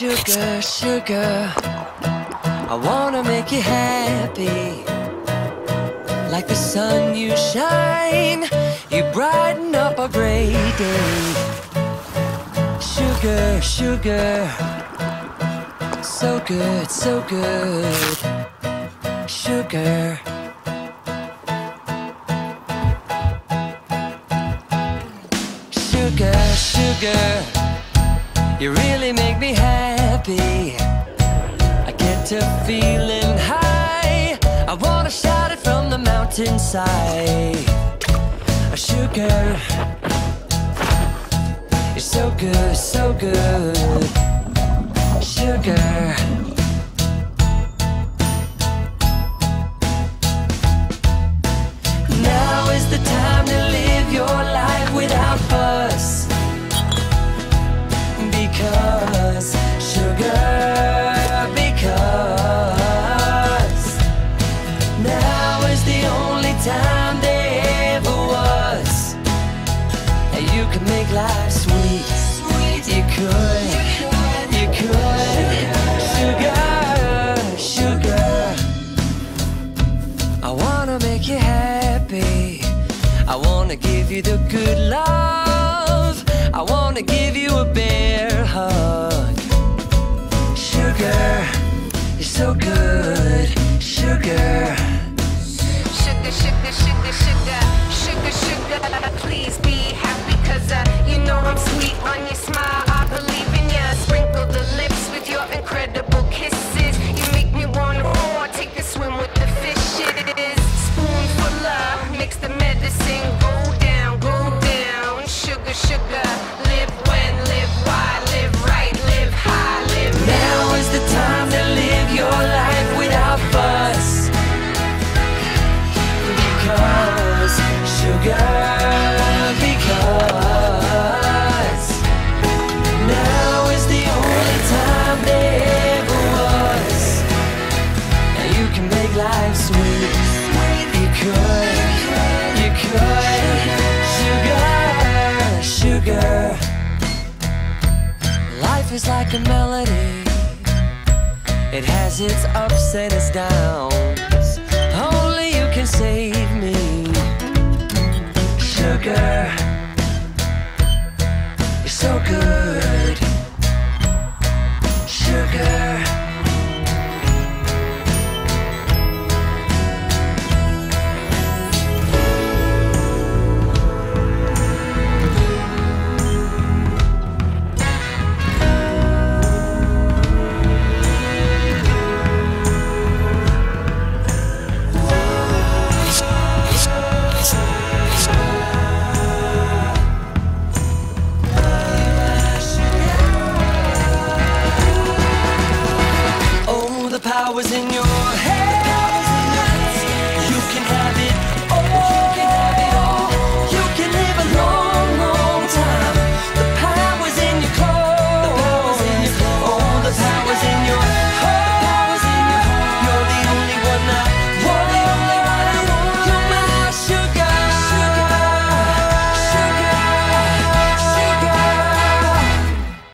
Sugar, sugar, I wanna make you happy. Like the sun you shine, you brighten up a gray day. Sugar, sugar, so good, so good. Sugar. Sugar, sugar, you really make me happy. I get to feeling high, I wanna shout it from the mountainside. Sugar, you're so good, so good. Sugar. Now is the time to live your life without fuss, because sugar, because now is the only time there ever was. And you can make life sweet, sweet. You could, you could. Sugar, sugar, I wanna make you happy. I wanna give you the good love. I wanna give you a bear hug. Sugar, you're so good. Sugar. Sugar, sugar, sugar, sugar. Sugar, sugar, please be happy, cause you know I'm sweet on your smile. I believe in ya. Sprinkle the lips with your incredible kisses. You make me wanna roar, take a swim with the fishes. Spoonful of, mix the medicine, go down, go down. Sugar, sugar. Life is like a melody, it has its ups and its downs. Only you can save me. Sugar, you're so good.